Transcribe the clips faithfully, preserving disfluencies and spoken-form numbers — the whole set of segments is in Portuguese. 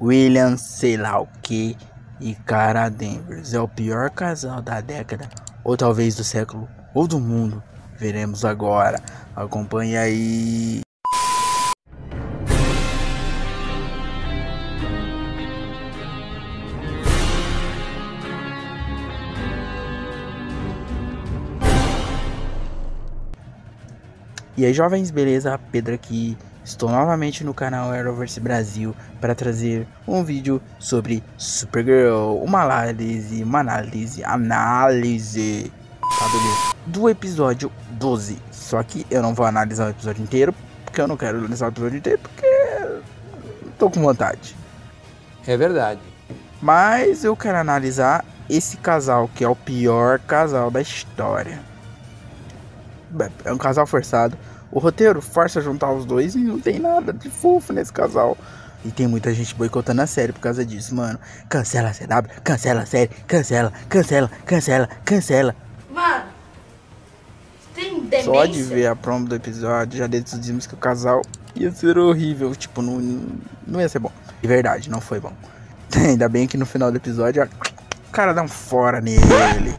William, sei lá o que, e Kara Danvers é o pior casal da década, ou talvez do século, ou do mundo. Veremos agora. Acompanhe aí. E aí, jovens, beleza? Pedro aqui. Estou novamente no canal Arrowverse Brasil para trazer um vídeo sobre Supergirl, uma análise, uma análise, análise tá, beleza? Do episódio doze. Só que eu não vou analisar o episódio inteiro, porque eu não quero analisar o episódio inteiro, porque estou com vontade. É verdade. Mas eu quero analisar esse casal, que é o pior casal da história. É um casal forçado. O roteiro força juntar os dois e não tem nada de fofo nesse casal. E tem muita gente boicotando a série por causa disso, mano. Cancela a C W, cancela a série, cancela, cancela, cancela, cancela. Mano, tem demência. Só de ver a promo do episódio já decidimos que o casal ia ser horrível. Tipo, não, não ia ser bom. De verdade, não foi bom. Ainda bem que no final do episódio o cara dá um fora nele.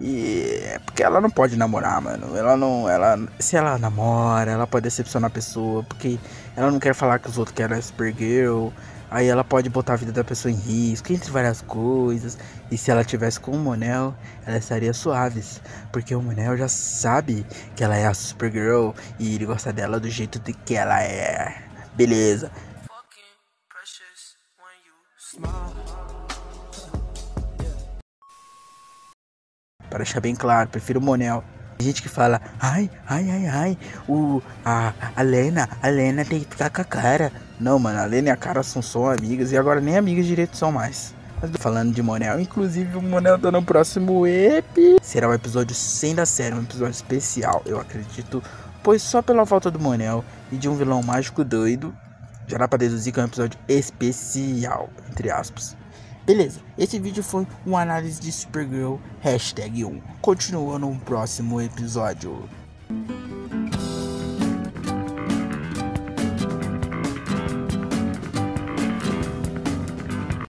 E é porque ela não pode namorar, mano. Ela não. Ela, se ela namora, ela pode decepcionar a pessoa. Porque ela não quer falar que os outros querem Supergirl. Aí ela pode botar a vida da pessoa em risco, entre várias coisas. E se ela tivesse com o Mon-El, ela estaria suaves. Porque o Mon-El já sabe que ela é a Supergirl. E ele gosta dela do jeito de que ela é. Beleza. Para deixar bem claro, prefiro o Mon-El. Tem gente que fala, ai, ai, ai, ai, o, a, a Lena, a Lena tem que ficar com a Kara. Não, mano, a Lena e a Kara são só amigas, e agora nem amigas direito são mais. Mas falando de Mon-El, inclusive o Mon-El tá no próximo E P. Será um episódio cem da série, um episódio especial, eu acredito. Pois só pela volta do Mon-El e de um vilão mágico doido, já dá pra deduzir que é um episódio especial, entre aspas. Beleza, esse vídeo foi uma análise de Supergirl hashtag um. Continua no próximo episódio.